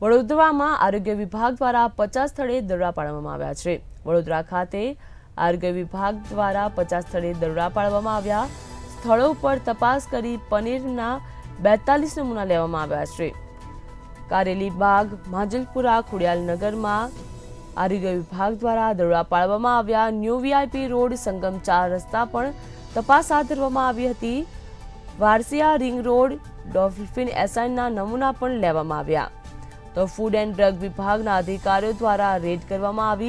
વડોદરામાં આરોગ્ય વિભાગ દ્વારા 50 સ્થળે દરોડા પાડવામાં આવ્યા છે। વડોદરા ખાતે આરોગ્ય વિભાગ દ્વારા 50 સ્થળે દરોડા પાડવામાં આવ્યા। સ્થળો પર તપાસ કરી પનીરના 42 નમૂના લેવામાં આવ્યા છે। કારેલી બાગ, માજલપુરા, ખોડિયાલનગરમાં આરોગ્ય વિભાગ દ્વારા દરોડા પાડવામાં આવ્યા। ન્યૂ વીઆઈપી રોડ, સંગમ 4 રસ્તા પણ તપાસ હાથ ધરવામાં આવી હતી। વારસિયા રિંગ રોડ, ડોલ્ફિન એસાઇનના નમૂના પણ લેવામાં આવ્યા। तो फूड एंड ड्रग विभाग अधिकारी द्वारा रेड करवामां आवी।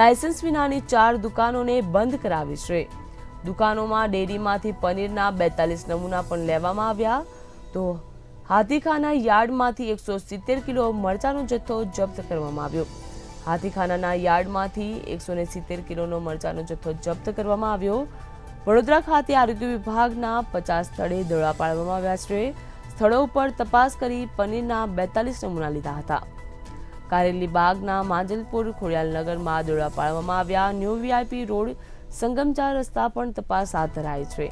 लाइसेंस विनानी 4 दुकानों ने बंद करावी छे। दुकानों में डेरी मांथी पनीरना 42 नमूना पण लेवामां आव्या। तो हाथीखाना यार्ड मांथी 170 किलो मरचानो जत्थो जप्त करवामां आव्यो। हाथीखानाना यार्ड मांथी 170 किलोनो मरचानो जत्थो जप्त करवामां आव्यो। वडोदरा खाते आरोग्य विभागना 50 स्थळे दरोडा पाडवामां आव्या छे। स्थलों पर तपास करी पनीरना 42 नमूना लीधा था। कारेली बागना मांजलपुर, खोडियालनगर में दरोडा पाडवामां आव्या। न्यू वीआईपी रोड, संगम 4 रस्ता पर तपास हाथ धराई छे।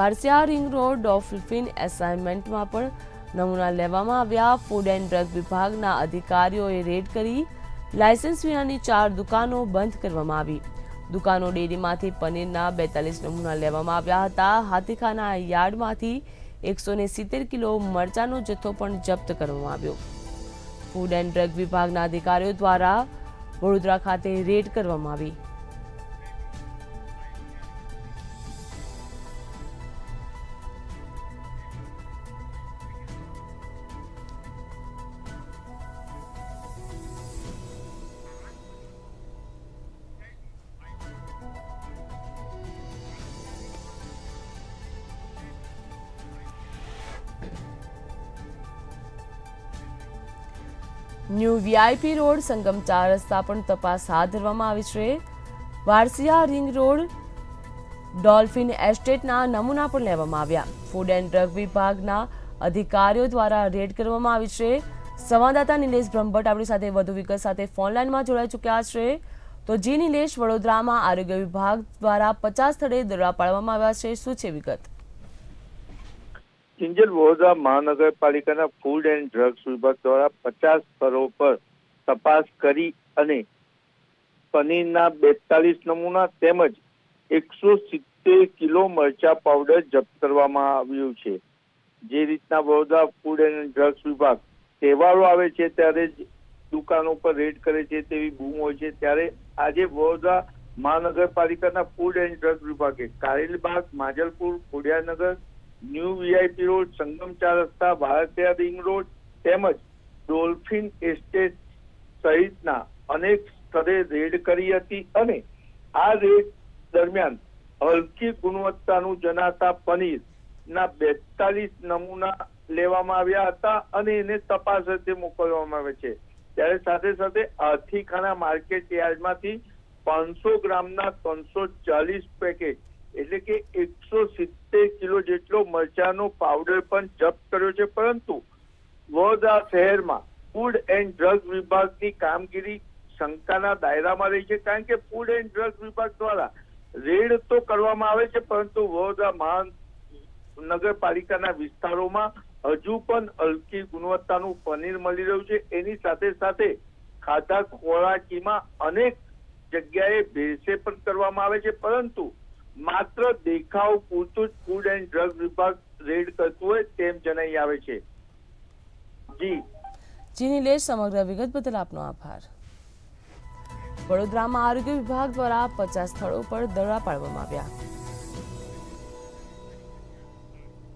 Varasiya ring road, dolphin assignment में पण नमूना लेवामां आव्या। फूड एंड ड्रग विभागना अधिकारीओए रेड करी लाइसेंस विनानी 4 दुकानों बंद करवामां आवी। दुकानों डेरीमांथी पनीरना 42 नमूना लेवामां आव्या हता। हाथीखाना यार्डमांथी 170 किलो मरचानो जत्थो पण जप्त करवामां आव्यो। फूड एंड ड्रग विभागना अधिकारीओ द्वारा वडोदरा खाते रेड करवामां आवी। न्यू वीआईपी रोड, संगम 4 रस्ता पर तपास हाथ धरवामां आवी छे। वारसिया रिंग रोड, डॉल्फिन एस्टेटना नमूना पण लेवामां आव्या। फूड एंड ड्रग विभागना अधिकारीओ द्वारा रेड करवामां आवी छे। संवाददाता नीलेश ब्रह्मभट्ट आपणी साथे વધુ વિગત સાથે ફોનલાઈન માં જોડાઈ ચૂક્યા છે। તો જી નીલેશ, વડોદરામાં આરોગ્ય વિભાગ દ્વારા 50 સ્થળે દરોડા પાડવામાં આવ્યા છે, શું છે વિગત? किंजल वडोदरा महानगरपालिका फूड एंड ड्रग्स विभाग द्वारा 50 स्थलों पर तपास करी अने पनीरना 42 नमूना तेमज 170 किलो मरचा पाउडर जप्त करवामां आव्यो छे। जे रीतना वडोदरा फूड एंड ड्रग्स विभाग तहेवारो आवे छे त्यारे दुकानों पर रेड करे छे तेवी बूम होय छे, त्यारे आजे वडोदरा महानगरपालिका फूड एंड ड्रग्स विभागे Karelibaug, माजलपुर, Khodiyanagar, new VIP road, Sangam 4 रस्ता, भारतीय रिंग रोड तेमज डोल्फिन एस्टेट सहितना अनेक स्थळे रेड करी हती अने आ रेड दरमियान हलकी गुणवत्तानुं जनाता पनीरना 42 नमूना लेवामां आव्या हता अने एने तपास अર્થે મોકલવામાં આવે છે। त्यारे साथे साथे હાથીખાના मार्केट यार्डमांथी 500 ग्रामना 340 पेकेट એટલે કે 170 કિલો જેટલો મરચાનો પાવડર પણ જપ્ત કર્યો છે। પરંતુ વડોદરા શહેરમાં ફૂડ એન્ડ ડ્રગ વિભાગની કામગીરી શંકાના દાયરામાં રહી છે, કારણ કે ફૂડ એન્ડ ડ્રગ વિભાગ દ્વારા રેડ તો કરવામાં આવે છે, પરંતુ વડોદરા મહાનગરપાલિકાના વિસ્તારોમાં હજુ પણ હલકી ગુણવત્તાનું પનીર મળી રહ્યું છે। એની સાથે સાથે ખાધા ખોરાકીમાં અનેક જગ્યાએ ભેળસેળ પણ કરવામાં આવે છે, પરંતુ मात्र देखाव पूरतुं फूड एंड ड्रग विभाग रेड करतुं होय तेम जणाई आवे छे। जी नीलेश, समग्र विगत बदल आपनो आभार। वडोदरामां आरोग्य विभाग द्वारा 50 स्थळों पर दरोडा पाडवामां આવ્યા।